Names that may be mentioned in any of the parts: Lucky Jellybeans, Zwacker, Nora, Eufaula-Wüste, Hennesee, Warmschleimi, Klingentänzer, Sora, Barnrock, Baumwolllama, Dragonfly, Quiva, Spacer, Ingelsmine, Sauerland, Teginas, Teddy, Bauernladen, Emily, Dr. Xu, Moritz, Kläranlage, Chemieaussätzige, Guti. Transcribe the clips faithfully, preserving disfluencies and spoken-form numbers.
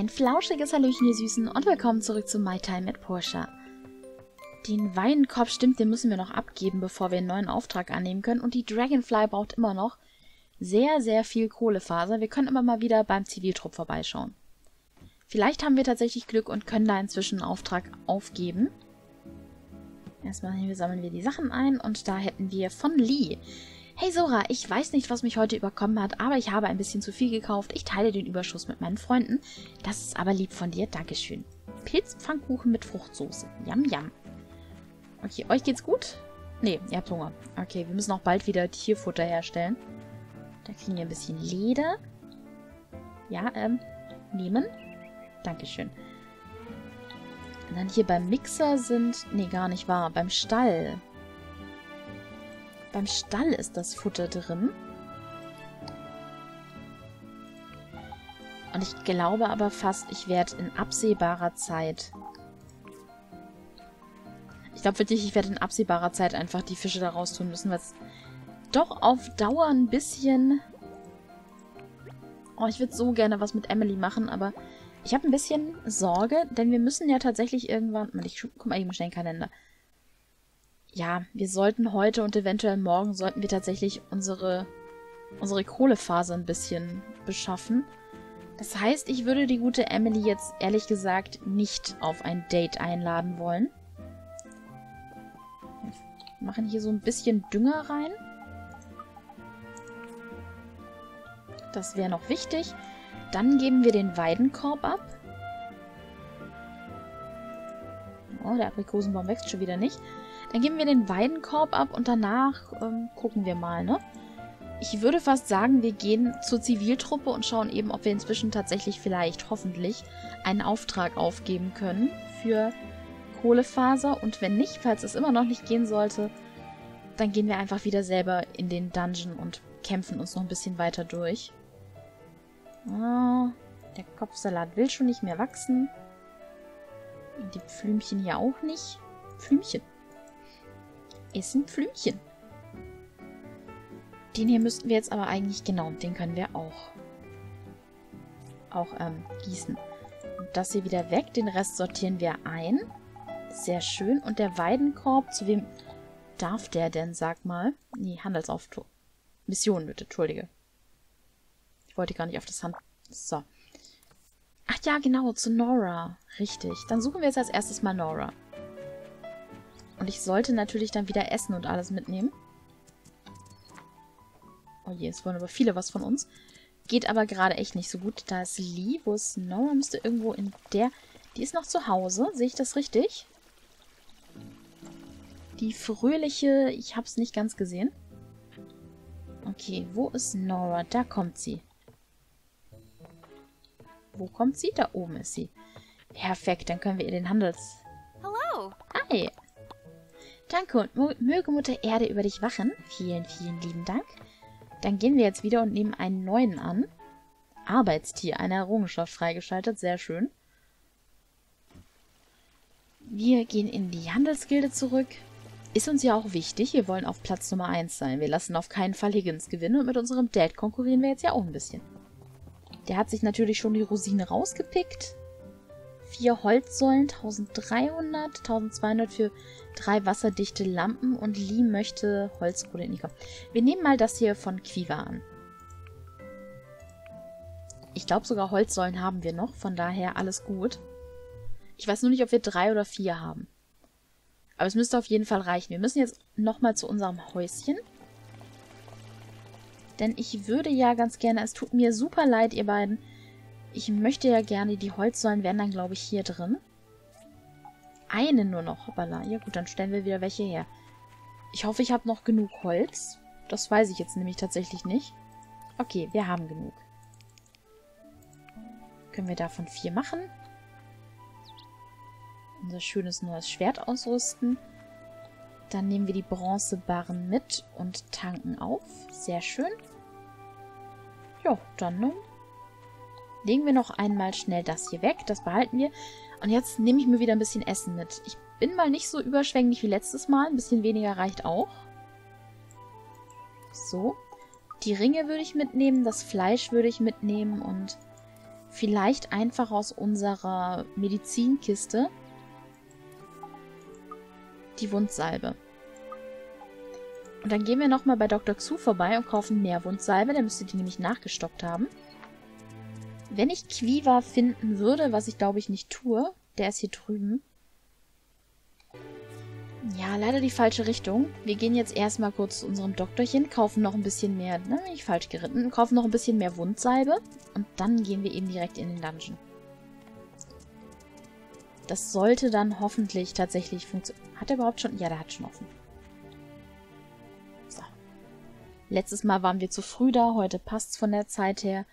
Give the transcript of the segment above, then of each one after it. Ein flauschiges Hallöchen, ihr Süßen, und willkommen zurück zu My Time At Portia. Den Weinkorb, stimmt, den müssen wir noch abgeben, bevor wir einen neuen Auftrag annehmen können. Und die Dragonfly braucht immer noch sehr, sehr viel Kohlefaser. Wir können immer mal wieder beim Ziviltrupp vorbeischauen. Vielleicht haben wir tatsächlich Glück und können da inzwischen einen Auftrag aufgeben. Erstmal hier sammeln wir die Sachen ein und da hätten wir von Lee: Hey Sora, ich weiß nicht, was mich heute überkommen hat, aber ich habe ein bisschen zu viel gekauft. Ich teile den Überschuss mit meinen Freunden. Das ist aber lieb von dir, Dankeschön. Pilzpfannkuchen mit Fruchtsoße. Yam, yam. Okay, euch geht's gut? Ne, ihr habt Hunger. Okay, wir müssen auch bald wieder Tierfutter herstellen. Da kriegen wir ein bisschen Leder. Ja, ähm, nehmen. Dankeschön. Und dann hier beim Mixer sind... Ne, gar nicht wahr. Beim Stall... Beim Stall ist das Futter drin. Und ich glaube aber fast, ich werde in absehbarer Zeit... Ich glaube wirklich, ich werde in absehbarer Zeit einfach die Fische da raus tun müssen, weil es doch auf Dauer ein bisschen... Oh, ich würde so gerne was mit Emily machen, aber ich habe ein bisschen Sorge, denn wir müssen ja tatsächlich irgendwann... Ich guck mal eben schnell in den Kalender. Ja, wir sollten heute und eventuell morgen sollten wir tatsächlich unsere, unsere Kohlefaser ein bisschen beschaffen. Das heißt, ich würde die gute Emily jetzt ehrlich gesagt nicht auf ein Date einladen wollen. Wir machen hier so ein bisschen Dünger rein. Das wäre noch wichtig. Dann geben wir den Weidenkorb ab. Oh, der Aprikosenbaum wächst schon wieder nicht. Dann geben wir den Weidenkorb ab und danach ähm, gucken wir mal, ne? Ich würde fast sagen, wir gehen zur Ziviltruppe und schauen eben, ob wir inzwischen tatsächlich vielleicht, hoffentlich, einen Auftrag aufgeben können für Kohlefaser. Und wenn nicht, falls es immer noch nicht gehen sollte, dann gehen wir einfach wieder selber in den Dungeon und kämpfen uns noch ein bisschen weiter durch. Ah, der Kopfsalat will schon nicht mehr wachsen. Und die Pflümchen hier auch nicht. Pflümchen. Essen Pflümchen. Den hier müssten wir jetzt aber eigentlich, genau, den können wir auch, auch ähm, gießen. Und das hier wieder weg, den Rest sortieren wir ein. Sehr schön. Und der Weidenkorb, zu wem darf der denn, sag mal? Nee, Handelsauftrag. Mission, bitte, entschuldige. Ich wollte gar nicht auf das Hand... So. Ach ja, genau, zu Nora. Richtig. Dann suchen wir jetzt als erstes mal Nora. Und ich sollte natürlich dann wieder Essen und alles mitnehmen. Oh je, es wollen aber viele was von uns. Geht aber gerade echt nicht so gut. Da ist Lee. Wo ist Nora? Müsste irgendwo in der... Die ist noch zu Hause. Sehe ich das richtig? Die fröhliche... Ich habe es nicht ganz gesehen. Okay, wo ist Nora? Da kommt sie. Wo kommt sie? Da oben ist sie. Perfekt, dann können wir ihr den Handels... Hallo. Hi. Danke und möge Mutter Erde über dich wachen. Vielen, vielen lieben Dank. Dann gehen wir jetzt wieder und nehmen einen neuen an. Arbeitstier, eine Errungenschaft freigeschaltet. Sehr schön. Wir gehen in die Handelsgilde zurück. Ist uns ja auch wichtig. Wir wollen auf Platz Nummer eins sein. Wir lassen auf keinen Fall Higgins gewinnen. Und mit unserem Dad konkurrieren wir jetzt ja auch ein bisschen. Der hat sich natürlich schon die Rosine rausgepickt. Vier Holzsäulen, dreizehnhundert, zwölfhundert für drei wasserdichte Lampen und Lee möchte Holzkohle in die Kopf. Wir nehmen mal das hier von Quiva an. Ich glaube sogar Holzsäulen haben wir noch, von daher alles gut. Ich weiß nur nicht, ob wir drei oder vier haben. Aber es müsste auf jeden Fall reichen. Wir müssen jetzt nochmal zu unserem Häuschen. Denn ich würde ja ganz gerne, es tut mir super leid, ihr beiden, ich möchte ja gerne, die Holzsäulen wären dann, glaube ich, hier drin. Eine nur noch, hoppala. Ja gut, dann stellen wir wieder welche her. Ich hoffe, ich habe noch genug Holz. Das weiß ich jetzt nämlich tatsächlich nicht. Okay, wir haben genug. Können wir davon vier machen. Unser schönes neues Schwert ausrüsten. Dann nehmen wir die Bronzebarren mit und tanken auf. Sehr schön. Ja, dann nun. Legen wir noch einmal schnell das hier weg. Das behalten wir. Und jetzt nehme ich mir wieder ein bisschen Essen mit. Ich bin mal nicht so überschwänglich wie letztes Mal. Ein bisschen weniger reicht auch. So. Die Ringe würde ich mitnehmen. Das Fleisch würde ich mitnehmen. Und Vielleicht einfach aus unserer Medizinkiste die Wundsalbe. Und dann gehen wir nochmal bei Doktor Xu vorbei und kaufen mehr Wundsalbe. Der müsste die nämlich nachgestockt haben. Wenn ich Quiva finden würde, was ich glaube ich nicht tue. Der ist hier drüben. Ja, leider die falsche Richtung. Wir gehen jetzt erstmal kurz zu unserem Doktorchen, kaufen noch ein bisschen mehr, ne, nicht falsch geritten, kaufen noch ein bisschen mehr Wundsalbe und dann gehen wir eben direkt in den Dungeon. Das sollte dann hoffentlich tatsächlich funktionieren. Hat er überhaupt schon? Ja, der hat schon offen. So. Letztes Mal waren wir zu früh da, heute passt es von der Zeit her.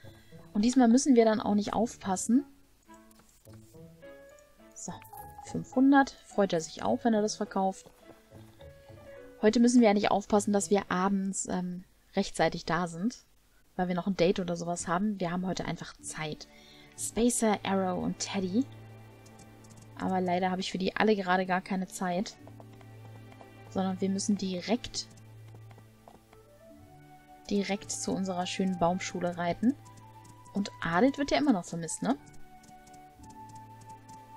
Und diesmal müssen wir dann auch nicht aufpassen. So. fünfhundert. Freut er sich auch, wenn er das verkauft. Heute müssen wir ja nicht aufpassen, dass wir abends ähm, rechtzeitig da sind, weil wir noch ein Date oder sowas haben. Wir haben heute einfach Zeit. Spacer, Arrow und Teddy. Aber leider habe ich für die alle gerade gar keine Zeit. Sondern wir müssen direkt direkt zu unserer schönen Baumschule reiten. Und Adel wird ja immer noch vermisst, ne?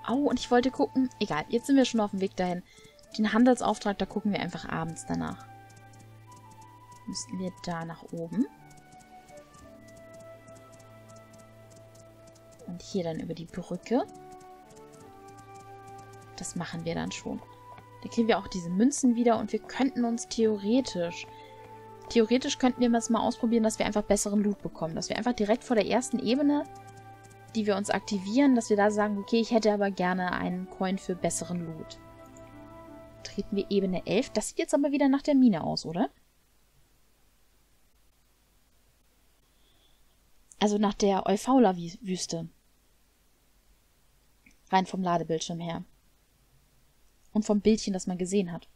Oh, und ich wollte gucken. Egal, jetzt sind wir schon auf dem Weg dahin. Den Handelsauftrag, da gucken wir einfach abends danach. Müssten wir da nach oben. Und hier dann über die Brücke. Das machen wir dann schon. Da kriegen wir auch diese Münzen wieder und wir könnten uns theoretisch... Theoretisch könnten wir das mal ausprobieren, dass wir einfach besseren Loot bekommen. Dass wir einfach direkt vor der ersten Ebene... die wir uns aktivieren, dass wir da sagen, okay, ich hätte aber gerne einen Coin für besseren Loot. Treten wir Ebene elf. Das sieht jetzt aber wieder nach der Mine aus, oder? Also nach der Eufaula-Wüste. Rein vom Ladebildschirm her. Und vom Bildchen, das man gesehen hat.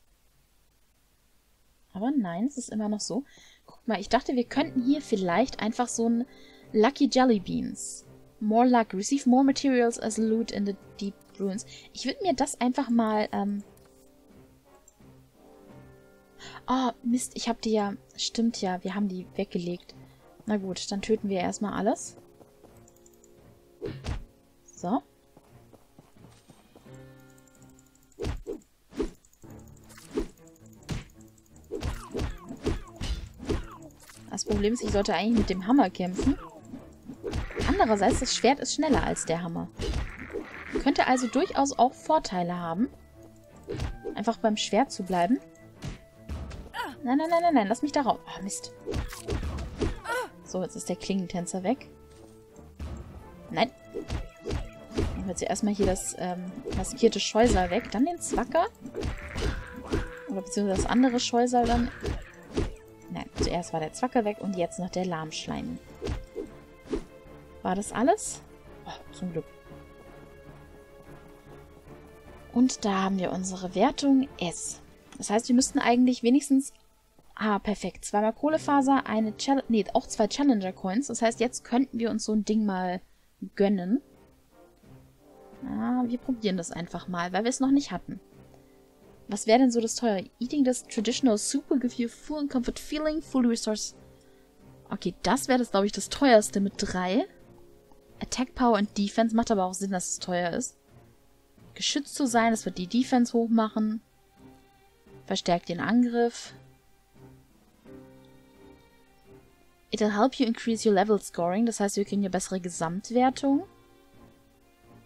Aber nein, es ist immer noch so. Guck mal, ich dachte, wir könnten hier vielleicht einfach so ein Lucky Jellybeans... More luck. Receive more materials as loot in the deep ruins. Ich würde mir das einfach mal, ähm... Oh, Mist, ich habe die ja... Stimmt ja, wir haben die weggelegt. Na gut, dann töten wir erstmal alles. So. Das Problem ist, ich sollte eigentlich mit dem Hammer kämpfen. Andererseits, das Schwert ist schneller als der Hammer. Könnte also durchaus auch Vorteile haben. Einfach beim Schwert zu bleiben. Nein, nein, nein, nein, nein, lass mich da raus. Oh, Mist. So, jetzt ist der Klingentänzer weg. Nein. Nehmen wir jetzt erstmal hier das ähm, maskierte Scheusal weg. Dann den Zwacker. Oder beziehungsweise das andere Scheusal dann. Nein, zuerst war der Zwacker weg und jetzt noch der Lahmschleim. War das alles? Oh, zum Glück. Und da haben wir unsere Wertung S. Das heißt, wir müssten eigentlich wenigstens... Ah, perfekt. Zweimal Kohlefaser, eine Challenge... Nee, auch zwei Challenger-Coins. Das heißt, jetzt könnten wir uns so ein Ding mal gönnen. Ah, wir probieren das einfach mal, weil wir es noch nicht hatten. Was wäre denn so das teure? Eating this traditional soup will give you full and comfort feeling, full resource... Okay, das wäre das, glaube ich, das teuerste mit drei. Attack Power und Defense. Macht aber auch Sinn, dass es teuer ist. Geschützt zu sein, das wird die Defense hoch machen. Verstärkt den Angriff. It'll help you increase your level scoring. Das heißt, wir kriegen eine bessere Gesamtwertung.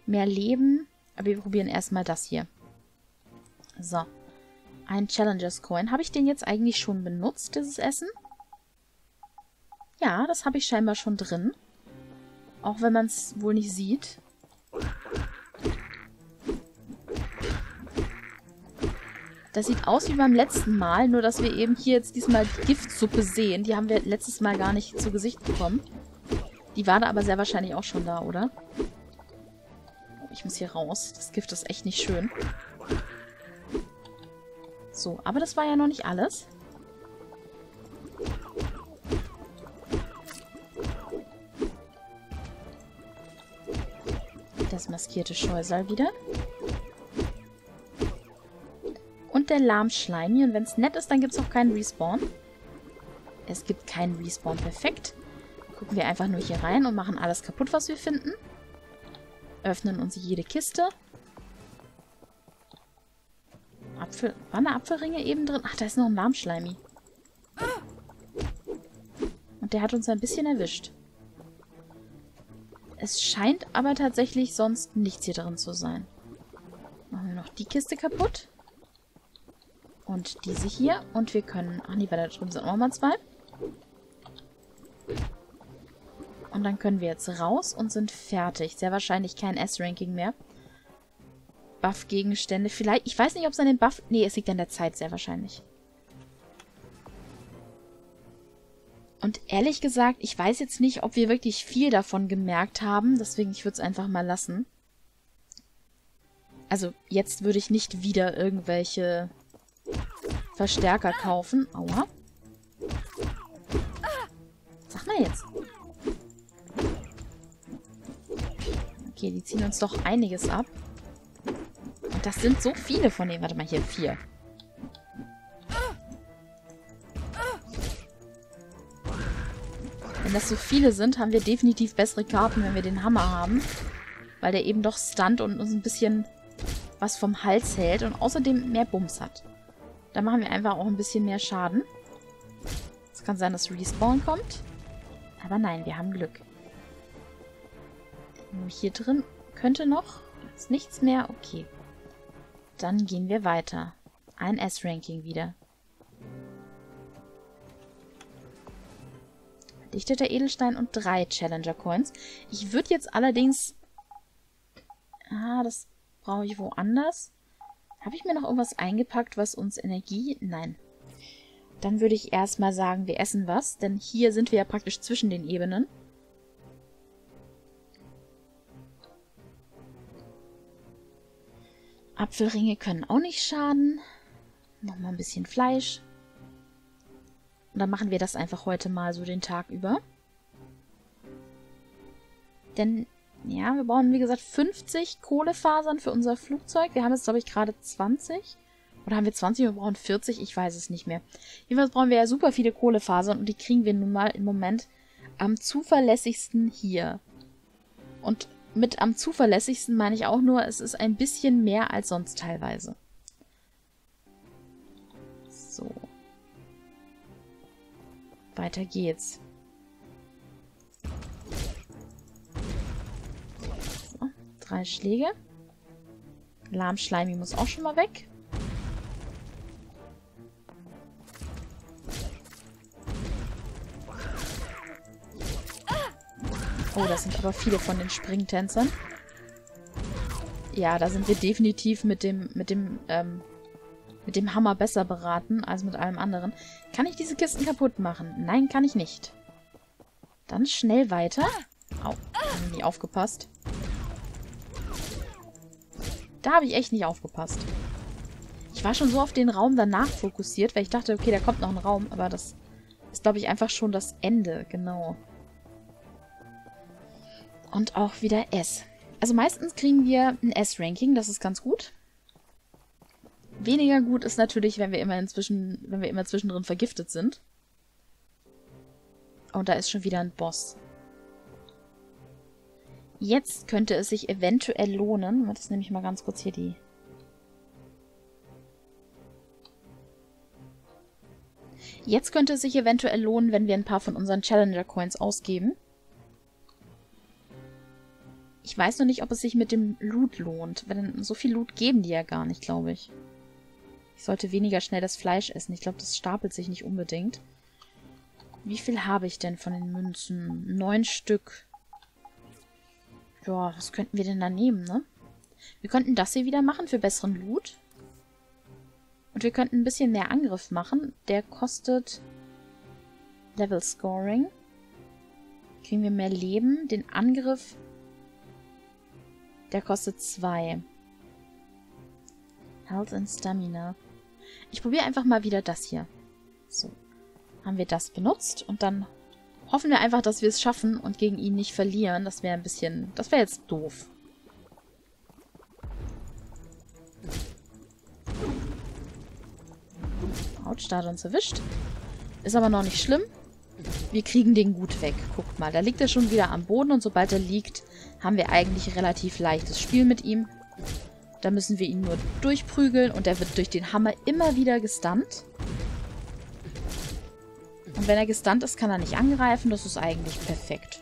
Mehr Leben. Aber wir probieren erstmal das hier. So. Ein Challengers Coin. Habe ich den jetzt eigentlich schon benutzt, dieses Essen? Ja, das habe ich scheinbar schon drin. Auch wenn man es wohl nicht sieht. Das sieht aus wie beim letzten Mal, nur dass wir eben hier jetzt diesmal Giftsuppe sehen. Die haben wir letztes Mal gar nicht zu Gesicht bekommen. Die war da aber sehr wahrscheinlich auch schon da, oder? Ich muss hier raus. Das Gift ist echt nicht schön. So, aber das war ja noch nicht alles. Das maskierte Scheusal wieder. Und der Lahmschleimi. Und wenn es nett ist, dann gibt es auch keinen Respawn. Es gibt keinen Respawn. Perfekt. gucken wir einfach nur hier rein und machen alles kaputt, was wir finden. Öffnen uns jede Kiste. Apfel, waren da Apfelringe eben drin? Ach, da ist noch ein Warmschleimi. Und der hat uns ein bisschen erwischt. Es scheint aber tatsächlich sonst nichts hier drin zu sein. Machen wir noch die Kiste kaputt. Und diese hier. Und wir können... Ach nee, weil da drüben sind auch mal zwei. Und dann können wir jetzt raus und sind fertig. Sehr wahrscheinlich kein S-Ranking mehr. Buff-Gegenstände. Vielleicht... Ich weiß nicht, ob es an den Buff... Nee, es liegt an der Zeit, sehr wahrscheinlich. Und ehrlich gesagt, ich weiß jetzt nicht, ob wir wirklich viel davon gemerkt haben. Deswegen, ich würde es einfach mal lassen. Also, jetzt würde ich nicht wieder irgendwelche Verstärker kaufen. Aua. Sag mal jetzt. Okay, die ziehen uns doch einiges ab. Und das sind so viele von denen. Warte mal, hier, vier. Wenn das so viele sind, haben wir definitiv bessere Karten, wenn wir den Hammer haben. Weil der eben doch stunt und uns ein bisschen was vom Hals hält und außerdem mehr Bums hat. Da machen wir einfach auch ein bisschen mehr Schaden. Es kann sein, dass Respawn kommt. Aber nein, wir haben Glück. Hier drin könnte noch. Ist nichts mehr. Okay. Dann gehen wir weiter. Ein S-Ranking wieder. Verdichteter Edelstein und drei Challenger-Coins. Ich würde jetzt allerdings... Ah, das brauche ich woanders. Habe ich mir noch irgendwas eingepackt, was uns Energie... Nein. Dann würde ich erstmal sagen, wir essen was. Denn hier sind wir ja praktisch zwischen den Ebenen. Apfelringe können auch nicht schaden. Nochmal ein bisschen Fleisch. Und dann machen wir das einfach heute mal so den Tag über. Denn, ja, wir brauchen, wie gesagt, fünfzig Kohlefasern für unser Flugzeug. Wir haben jetzt, glaube ich, gerade zwanzig. Oder haben wir zwanzig und wir brauchen vierzig? Ich weiß es nicht mehr. Jedenfalls brauchen wir ja super viele Kohlefasern und die kriegen wir nun mal im Moment am zuverlässigsten hier. Und mit am zuverlässigsten meine ich auch nur, es ist ein bisschen mehr als sonst teilweise. So. Weiter geht's. So, drei Schläge. Lahmschleimi muss auch schon mal weg. Oh, das sind aber viele von den Springtänzern. Ja, da sind wir definitiv mit dem, mit dem, ähm, mit dem Hammer besser beraten als mit allem anderen. Kann ich diese Kisten kaputt machen? Nein, kann ich nicht. Dann schnell weiter. Au, da habe ich nicht aufgepasst. Da habe ich echt nicht aufgepasst. Ich war schon so auf den Raum danach fokussiert, weil ich dachte, okay, da kommt noch ein Raum. Aber das ist, glaube ich, einfach schon das Ende. Genau. Und auch wieder S. Also meistens kriegen wir ein S-Ranking, das ist ganz gut. Weniger gut ist natürlich, wenn wir immer inzwischen, wenn wir immer zwischendrin vergiftet sind. Und da ist schon wieder ein Boss. Jetzt könnte es sich eventuell lohnen. Jetzt nehme ich mal ganz kurz hier die... Jetzt könnte es sich eventuell lohnen, wenn wir ein paar von unseren Challenger-Coins ausgeben. Ich weiß noch nicht, ob es sich mit dem Loot lohnt. Denn so viel Loot geben die ja gar nicht, glaube ich. Ich sollte weniger schnell das Fleisch essen. Ich glaube, das stapelt sich nicht unbedingt. Wie viel habe ich denn von den Münzen? Neun Stück. Ja, was könnten wir denn da nehmen, ne? Wir könnten das hier wieder machen für besseren Loot. Und wir könnten ein bisschen mehr Angriff machen. Der kostet Level Scoring. Kriegen wir mehr Leben. Den Angriff... Der kostet zwei. Health and Stamina. Ich probiere einfach mal wieder das hier. So. Haben wir das benutzt und dann hoffen wir einfach, dass wir es schaffen und gegen ihn nicht verlieren. Das wäre ein bisschen... Das wäre jetzt doof. Autsch, da hat uns erwischt. Ist aber noch nicht schlimm. Wir kriegen den gut weg. Guckt mal, da liegt er schon wieder am Boden und sobald er liegt, haben wir eigentlich relativ leichtes Spiel mit ihm. Da müssen wir ihn nur durchprügeln und er wird durch den Hammer immer wieder gestunt. Und wenn er gestunt ist, kann er nicht angreifen. Das ist eigentlich perfekt.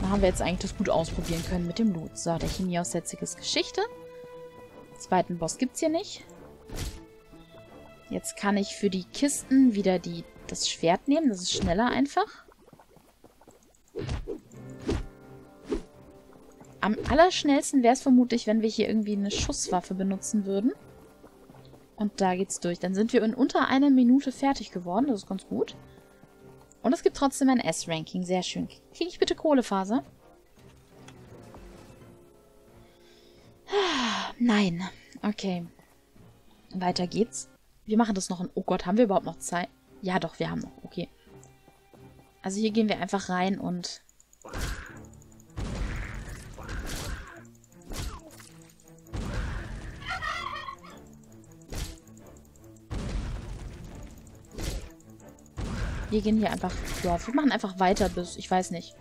Da haben wir jetzt eigentlich das gut ausprobieren können mit dem Loot. So, der Chemieaussätzige ist Geschichte. Zweiten Boss gibt es hier nicht. Jetzt kann ich für die Kisten wieder die, das Schwert nehmen. Das ist schneller einfach. Am allerschnellsten wäre es vermutlich, wenn wir hier irgendwie eine Schusswaffe benutzen würden. Und da geht's durch. Dann sind wir in unter einer Minute fertig geworden. Das ist ganz gut. Und es gibt trotzdem ein S-Ranking. Sehr schön. Kriege ich bitte Kohlefaser? Nein. Okay. Weiter geht's. Wir machen das noch in... Oh Gott, haben wir überhaupt noch Zeit? Ja doch, wir haben noch. Okay. Also hier gehen wir einfach rein und... Wir gehen hier einfach... Ja, wir machen einfach weiter bis... Ich weiß nicht.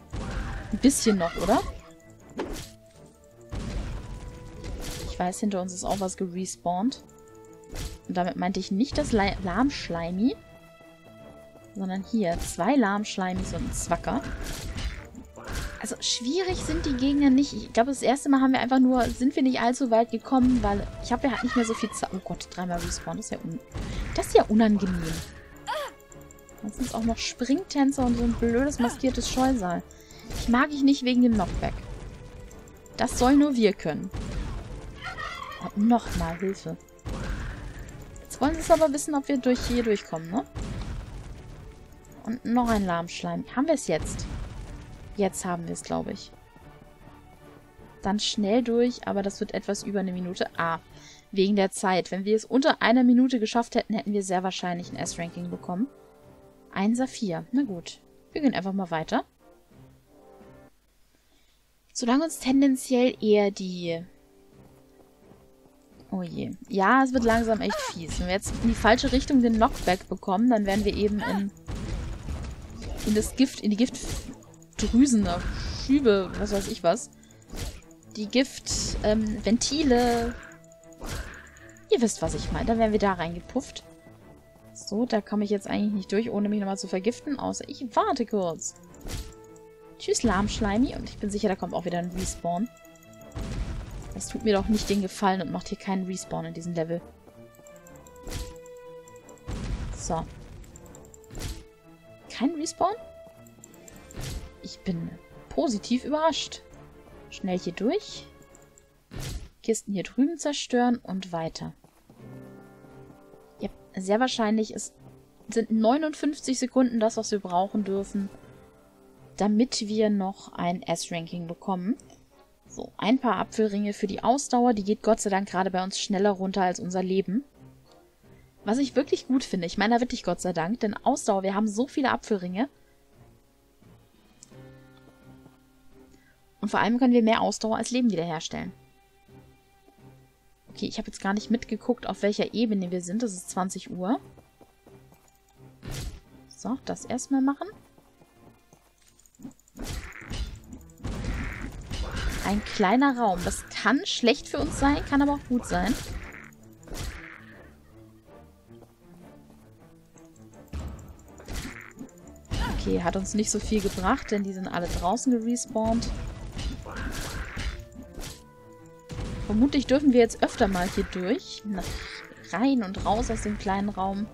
Ein bisschen noch, oder? Ich weiß, hinter uns ist auch was gerespawnt. Und damit meinte ich nicht das Lahmschleimi, sondern hier zwei Lahmschleimis und ein Zwacker. Also schwierig sind die Gegner nicht. Ich glaube, das erste Mal haben wir einfach nur... Sind wir nicht allzu weit gekommen, weil... Ich habe ja halt nicht mehr so viel Zeit... Oh Gott, dreimal respawn. Das ist ja, un das ist ja unangenehm. Dann sind es auch noch Springtänzer und so ein blödes maskiertes Scheusal. Ich mag ich nicht wegen dem Knockback. Das soll nur wir können. Und nochmal Hilfe. Jetzt wollen sie es aber wissen, ob wir durch hier durchkommen, ne? Und noch ein Lahmschleim. Haben wir es jetzt? Jetzt haben wir es, glaube ich. Dann schnell durch, aber das wird etwas über eine Minute. Ah, wegen der Zeit. Wenn wir es unter einer Minute geschafft hätten, hätten wir sehr wahrscheinlich ein S-Ranking bekommen. Ein Saphir. Na gut. Wir gehen einfach mal weiter. Solange uns tendenziell eher die... Oh je. Ja, es wird langsam echt fies. Wenn wir jetzt in die falsche Richtung den Knockback bekommen, dann werden wir eben in, in das Gift, in die Giftdrüsen, Schübe, was weiß ich was. Die Gift, ähm, Ventile. Ihr wisst, was ich meine. Dann werden wir da reingepufft. So, da komme ich jetzt eigentlich nicht durch, ohne mich nochmal zu vergiften, außer ich warte kurz. Tschüss, Lahmschleimi. Und ich bin sicher, da kommt auch wieder ein Respawn. Das tut mir doch nicht den Gefallen und macht hier keinen Respawn in diesem Level. So. Kein Respawn? Ich bin positiv überrascht. Schnell hier durch. Kisten hier drüben zerstören und weiter. Sehr wahrscheinlich ist, sind neunundfünfzig Sekunden das, was wir brauchen dürfen, damit wir noch ein S-Ranking bekommen. So, ein paar Apfelringe für die Ausdauer. Die geht Gott sei Dank gerade bei uns schneller runter als unser Leben. Was ich wirklich gut finde. Ich meine, da wirklich Gott sei Dank, denn Ausdauer, wir haben so viele Apfelringe. Und vor allem können wir mehr Ausdauer als Leben wiederherstellen. Okay, ich habe jetzt gar nicht mitgeguckt, auf welcher Ebene wir sind. Das ist zwanzig Uhr. So, das erstmal machen. Ein kleiner Raum. Das kann schlecht für uns sein, kann aber auch gut sein. Okay, hat uns nicht so viel gebracht, denn die sind alle draußen gerespawnt. Vermutlich dürfen wir jetzt öfter mal hier durch. Nach rein und raus aus dem kleinen Raum.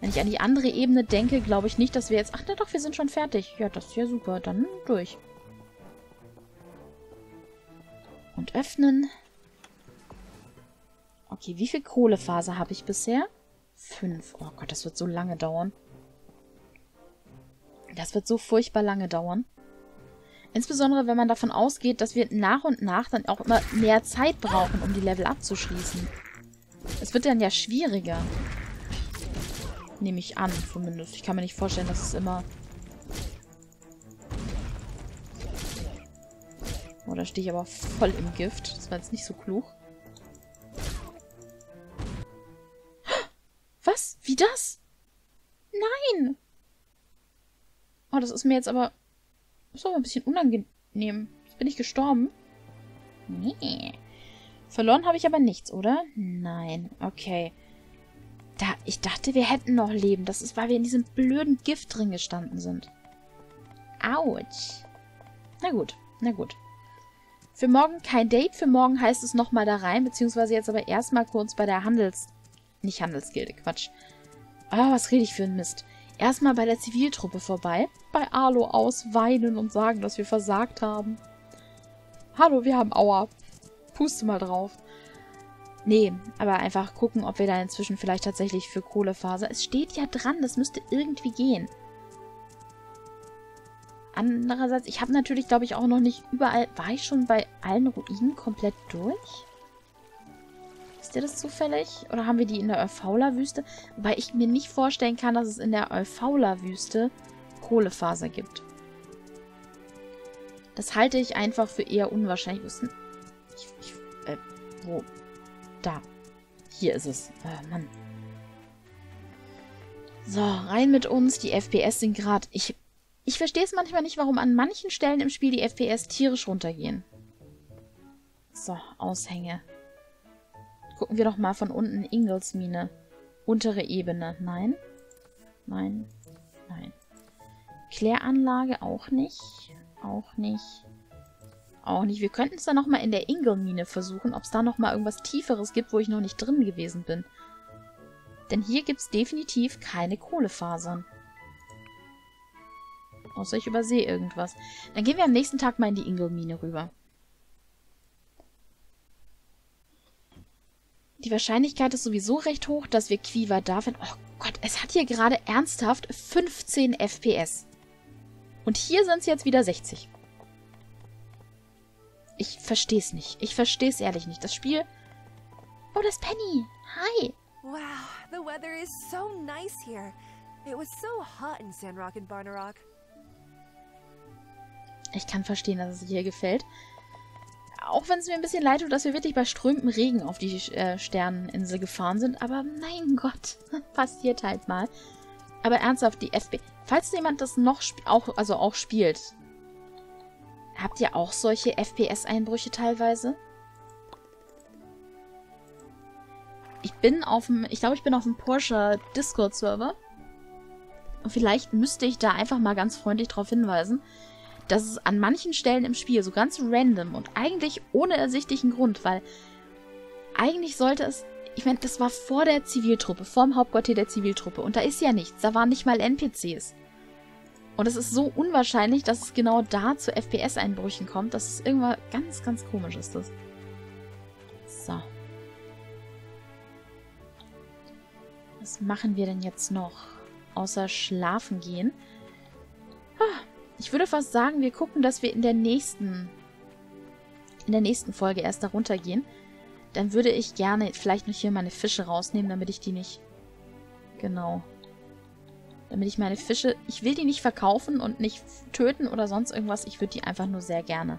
Wenn ich an die andere Ebene denke, glaube ich nicht, dass wir jetzt... Ach, na doch, wir sind schon fertig. Ja, das ist ja super. Dann durch. Und öffnen. Okay, wie viel Kohlefaser habe ich bisher? Fünf. Oh Gott, das wird so lange dauern. Das wird so furchtbar lange dauern. Insbesondere, wenn man davon ausgeht, dass wir nach und nach dann auch immer mehr Zeit brauchen, um die Level abzuschließen. Es wird dann ja schwieriger. Nehme ich an, zumindest. Ich kann mir nicht vorstellen, dass es immer... Oh, da stehe ich aber voll im Gift. Das war jetzt nicht so klug. Was? Wie das? Oh, das ist mir jetzt aber... Das ist aber ein bisschen unangenehm. Jetzt bin ich gestorben. Nee. Verloren habe ich aber nichts, oder? Nein. Okay. Da, ich dachte, wir hätten noch Leben. Das ist, weil wir in diesem blöden Gift drin gestanden sind. Autsch. Na gut, na gut. Für morgen kein Date. Für morgen heißt es nochmal da rein. Beziehungsweise jetzt aber erstmal kurz bei der Handels... Nicht Handelsgilde, Quatsch. Ah, oh, was rede ich für ein Mist. Erstmal bei der Ziviltruppe vorbei. Bei Arlo ausweinen und sagen, dass wir versagt haben. Hallo, wir haben Aua. Puste mal drauf. Nee, aber einfach gucken, ob wir da inzwischen vielleicht tatsächlich für Kohlefaser... Es steht ja dran, das müsste irgendwie gehen. Andererseits, ich habe natürlich, glaube ich, auch noch nicht überall... War ich schon bei allen Ruinen komplett durch? Wisst ihr das zufällig? Oder haben wir die in der Eufaula-Wüste? Wobei ich mir nicht vorstellen kann, dass es in der Eufaula-Wüste Kohlefaser gibt. Das halte ich einfach für eher unwahrscheinlich. Ich, ich, äh, wo? Da. Hier ist es. Äh, Mann. So, rein mit uns. Die F P S sind gerade... Ich... Ich verstehe es manchmal nicht, warum an manchen Stellen im Spiel die F P S tierisch runtergehen. So, Aushänge. Gucken wir doch mal von unten. Ingelsmine. Untere Ebene. Nein. Nein. Nein. Kläranlage auch nicht. Auch nicht. Auch nicht. Wir könnten es dann nochmal in der Ingelsmine versuchen, ob es da nochmal irgendwas Tieferes gibt, wo ich noch nicht drin gewesen bin. Denn hier gibt es definitiv keine Kohlefasern. Außer ich übersehe irgendwas. Dann gehen wir am nächsten Tag mal in die Ingelsmine rüber. Die Wahrscheinlichkeit ist sowieso recht hoch, dass wir Quiva da finden. Oh Gott, es hat hier gerade ernsthaft fünfzehn F P S. Und hier sind es jetzt wieder sechzig. Ich verstehe es nicht. Ich verstehe es ehrlich nicht. Das Spiel... Oh, das ist Penny. Hi. Wow, the weather is so nice here. It was so hot in Sandrock and Barnrock. Ich kann verstehen, dass es dir gefällt. Auch wenn es mir ein bisschen leid tut, dass wir wirklich bei strömendem Regen auf die äh, Sterneninsel gefahren sind. Aber mein Gott, passiert halt mal. Aber ernsthaft, die F P S... Falls jemand das noch auch, also auch spielt, habt ihr auch solche F P S-Einbrüche teilweise? Ich bin auf dem... Ich glaube, ich bin auf dem Porsche Discord-Server. Und vielleicht müsste ich da einfach mal ganz freundlich darauf hinweisen, dass es an manchen Stellen im Spiel so ganz random und eigentlich ohne ersichtlichen Grund, weil eigentlich sollte es, ich meine, das war vor der Ziviltruppe, vor dem Hauptquartier der Ziviltruppe und da ist ja nichts, da waren nicht mal N P Cs. Und es ist so unwahrscheinlich, dass es genau da zu F P S-Einbrüchen kommt, dass es irgendwann ganz, ganz komisch ist. Das. So. Was machen wir denn jetzt noch? Außer schlafen gehen. Ah. Ich würde fast sagen, wir gucken, dass wir in der nächsten in der nächsten Folge erst da runtergehen. Dann würde ich gerne vielleicht noch hier meine Fische rausnehmen, damit ich die nicht... Genau. Damit ich meine Fische... Ich will die nicht verkaufen und nicht töten oder sonst irgendwas. Ich würde die einfach nur sehr gerne...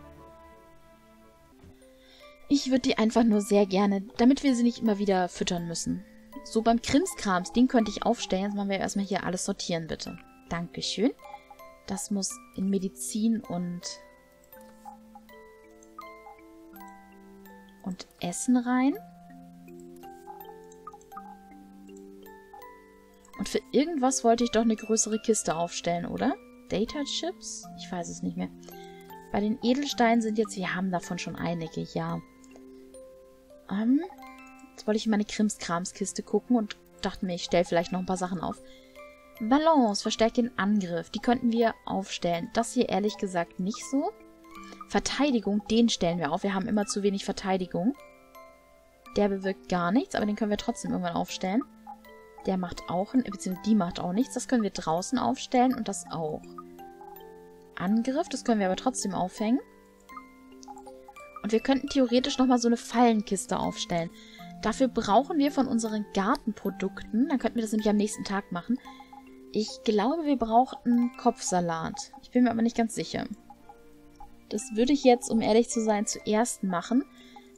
Ich würde die einfach nur sehr gerne, damit wir sie nicht immer wieder füttern müssen. So, beim Krimskrams, den könnte ich aufstellen. Jetzt machen wir erstmal hier alles sortieren, bitte. Dankeschön. Das muss in Medizin und, und Essen rein. Und für irgendwas wollte ich doch eine größere Kiste aufstellen, oder? Data Chips? Ich weiß es nicht mehr. Bei den Edelsteinen sind jetzt... Wir haben davon schon einige, ja. Ähm, jetzt wollte ich in meine Krimskramskiste gucken und dachte mir, ich stelle vielleicht noch ein paar Sachen auf. Balance verstärkt den Angriff. Die könnten wir aufstellen. Das hier ehrlich gesagt nicht so. Verteidigung, den stellen wir auf. Wir haben immer zu wenig Verteidigung. Der bewirkt gar nichts, aber den können wir trotzdem irgendwann aufstellen. Der macht auch, beziehungsweise die macht auch nichts. Das können wir draußen aufstellen und das auch. Angriff, das können wir aber trotzdem aufhängen. Und wir könnten theoretisch nochmal so eine Fallenkiste aufstellen. Dafür brauchen wir von unseren Gartenprodukten, dann könnten wir das nämlich am nächsten Tag machen, ich glaube, wir brauchten Kopfsalat. Ich bin mir aber nicht ganz sicher. Das würde ich jetzt, um ehrlich zu sein, zuerst machen.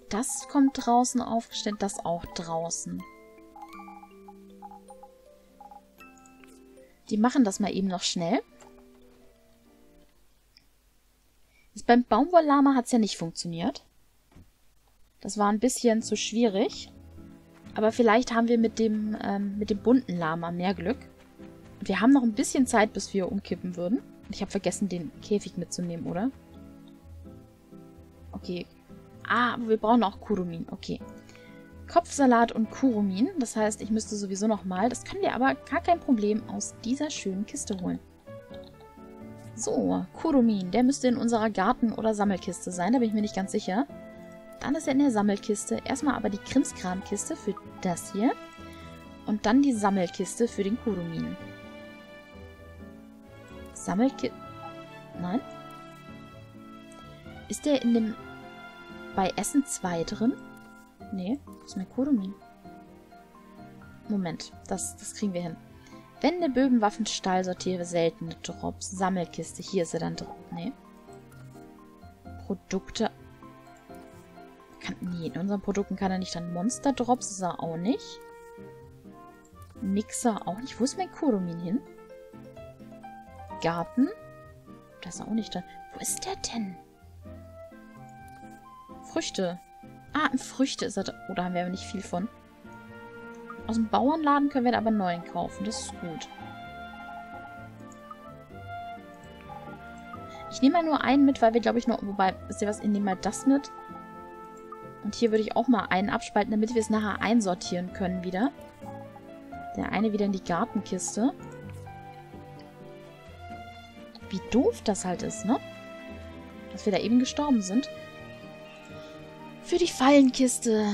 Das kommt draußen aufgestellt, das auch draußen. Die machen das mal eben noch schnell. Beim Baumwolllama hat es ja nicht funktioniert. Das war ein bisschen zu schwierig. Aber vielleicht haben wir mit dem, ähm, mit dem bunten Lama mehr Glück. Und wir haben noch ein bisschen Zeit, bis wir umkippen würden. Ich habe vergessen, den Käfig mitzunehmen, oder? Okay. Ah, aber wir brauchen auch Kurumin. Okay. Kopfsalat und Kurumin. Das heißt, ich müsste sowieso nochmal. Das können wir aber gar kein Problem aus dieser schönen Kiste holen. So, Kurumin. Der müsste in unserer Garten- oder Sammelkiste sein. Da bin ich mir nicht ganz sicher. Dann ist er in der Sammelkiste. Erstmal aber die Krimskramkiste für das hier. Und dann die Sammelkiste für den Kurumin. Sammelkiste... Nein? Ist der in dem... bei Essen zwei drin? Nee, das ist mein Kurumin. Moment, das, das kriegen wir hin. Wände, Bögen, Waffen, Stahl, sortiere seltene Drops. Sammelkiste, hier ist er dann drin. Nee. Produkte... Kann, nee, in unseren Produkten kann er nicht dran. Monster Drops ist er auch nicht. Mixer auch nicht. Wo ist mein Kurumin hin? Garten. Da ist er auch nicht dran. Wo ist der denn? Früchte. Ah, in Früchte ist er da. Oh, da haben wir aber nicht viel von. Aus dem Bauernladen können wir aber neuen kaufen. Das ist gut. Ich nehme mal nur einen mit, weil wir, glaube ich, noch... Wobei, wisst ihr was? Ich nehme mal das mit. Und hier würde ich auch mal einen abspalten, damit wir es nachher einsortieren können wieder. Der eine wieder in die Gartenkiste. Wie doof das halt ist, ne? Dass wir da eben gestorben sind. Für die Fallenkiste.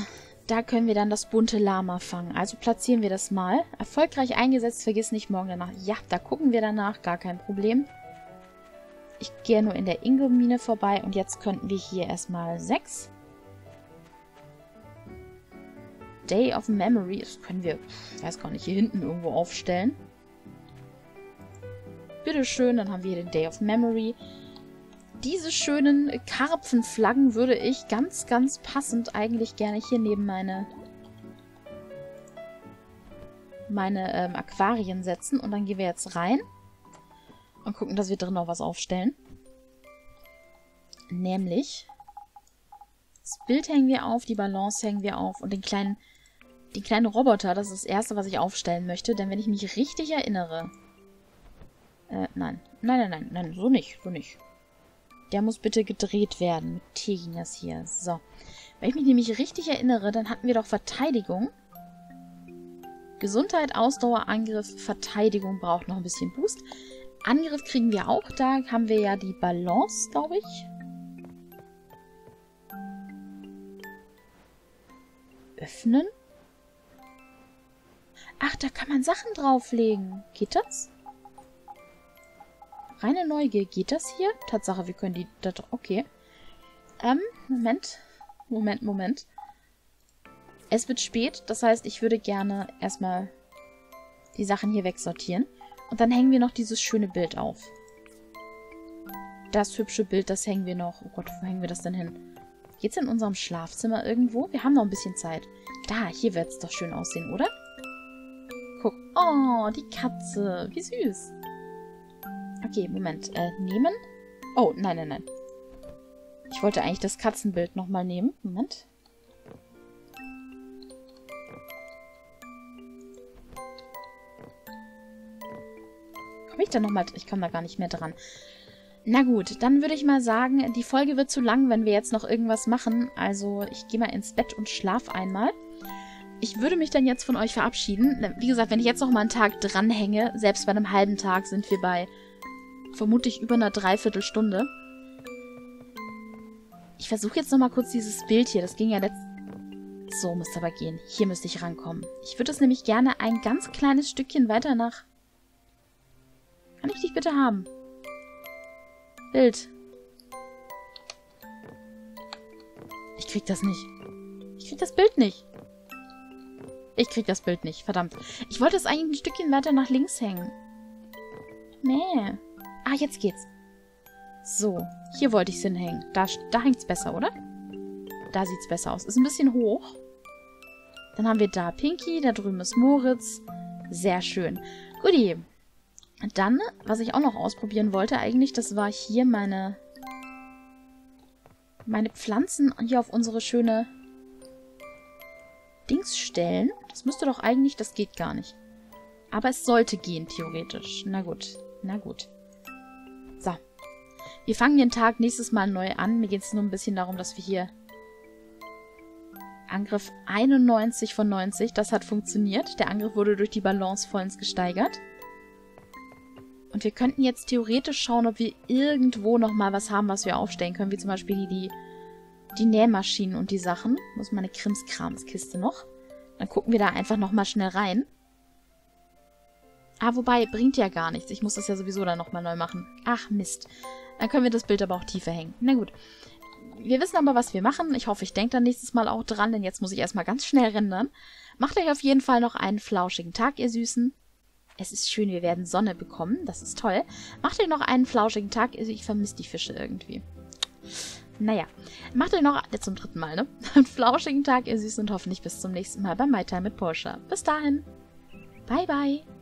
Da können wir dann das bunte Lama fangen. Also platzieren wir das mal. Erfolgreich eingesetzt, vergiss nicht morgen danach. Ja, da gucken wir danach, gar kein Problem. Ich gehe nur in der Ingelsmine vorbei. Und jetzt könnten wir hier erstmal sechs... Day of Memory. Das können wir, ich weiß gar nicht, hier hinten irgendwo aufstellen. Bitteschön, dann haben wir hier den Day of Memory. Diese schönen Karpfenflaggen würde ich ganz, ganz passend eigentlich gerne hier neben meine, meine ähm, Aquarien setzen. Und dann gehen wir jetzt rein und gucken, dass wir drin noch was aufstellen. Nämlich das Bild hängen wir auf, die Balance hängen wir auf und den kleinen... Den kleinen Roboter, das ist das Erste, was ich aufstellen möchte, denn wenn ich mich richtig erinnere... Äh, nein. Nein, nein, nein, nein, so nicht, so nicht. Der muss bitte gedreht werden mit Teginas hier. So. Wenn ich mich nämlich richtig erinnere, dann hatten wir doch Verteidigung. Gesundheit, Ausdauer, Angriff, Verteidigung braucht noch ein bisschen Boost. Angriff kriegen wir auch, da haben wir ja die Balance, glaube ich. Öffnen? Ach, da kann man Sachen drauflegen. Geht das? Reine Neugier. Geht das hier? Tatsache, wir können die da drauf... Okay. Ähm, Moment. Moment, Moment. Es wird spät. Das heißt, ich würde gerne erstmal die Sachen hier wegsortieren. Und dann hängen wir noch dieses schöne Bild auf. Das hübsche Bild, das hängen wir noch. Oh Gott, wo hängen wir das denn hin? Geht's in unserem Schlafzimmer irgendwo? Wir haben noch ein bisschen Zeit. Da, hier wird's doch schön aussehen, oder? Guck. Oh, die Katze. Wie süß. Okay, Moment. Äh, nehmen? Oh, nein, nein, nein. Ich wollte eigentlich das Katzenbild nochmal nehmen. Moment. Komme ich da nochmal... Ich komme da gar nicht mehr dran. Na gut, dann würde ich mal sagen, die Folge wird zu lang, wenn wir jetzt noch irgendwas machen. Also ich gehe mal ins Bett und schlafe einmal. Ich würde mich dann jetzt von euch verabschieden. Wie gesagt, wenn ich jetzt noch mal einen Tag dranhänge, selbst bei einem halben Tag sind wir bei vermutlich über einer Dreiviertelstunde. Ich versuche jetzt noch mal kurz dieses Bild hier. Das ging ja letztes... So müsste aber gehen. Hier müsste ich rankommen. Ich würde es nämlich gerne ein ganz kleines Stückchen weiter nach... Kann ich dich bitte haben? Bild. Ich krieg das nicht. Ich krieg das Bild nicht. Ich krieg das Bild nicht. Verdammt. Ich wollte es eigentlich ein Stückchen weiter nach links hängen. Nee. Ah, jetzt geht's. So. Hier wollte ich es hinhängen. Da, da hängt's besser, oder? Da sieht's besser aus. Ist ein bisschen hoch. Dann haben wir da Pinky. Da drüben ist Moritz. Sehr schön. Guti. Dann, was ich auch noch ausprobieren wollte eigentlich, das war hier meine meine Pflanzen hier auf unsere schöne Dings stellen. Das müsste doch eigentlich... Das geht gar nicht. Aber es sollte gehen, theoretisch. Na gut. Na gut. So. Wir fangen den Tag nächstes Mal neu an. Mir geht es nur ein bisschen darum, dass wir hier... Angriff einundneunzig von neunzig. Das hat funktioniert. Der Angriff wurde durch die Balance vollends gesteigert. Und wir könnten jetzt theoretisch schauen, ob wir irgendwo nochmal was haben, was wir aufstellen können. Wie zum Beispiel die, die Nähmaschinen und die Sachen. Muss mal eine Krimskramskiste noch. Dann gucken wir da einfach nochmal schnell rein. Ah, wobei, bringt ja gar nichts. Ich muss das ja sowieso dann nochmal neu machen. Ach, Mist. Dann können wir das Bild aber auch tiefer hängen. Na gut. Wir wissen aber, was wir machen. Ich hoffe, ich denke dann nächstes Mal auch dran, denn jetzt muss ich erstmal ganz schnell rendern. Macht euch auf jeden Fall noch einen flauschigen Tag, ihr Süßen. Es ist schön, wir werden Sonne bekommen. Das ist toll. Macht euch noch einen flauschigen Tag. Ich vermisse die Fische irgendwie. Naja. Macht euch noch zum dritten Mal, ne? Einen flauschigen Tag, ihr Süßen, und hoffentlich bis zum nächsten Mal bei My Time at Portia. Bis dahin. Bye, bye.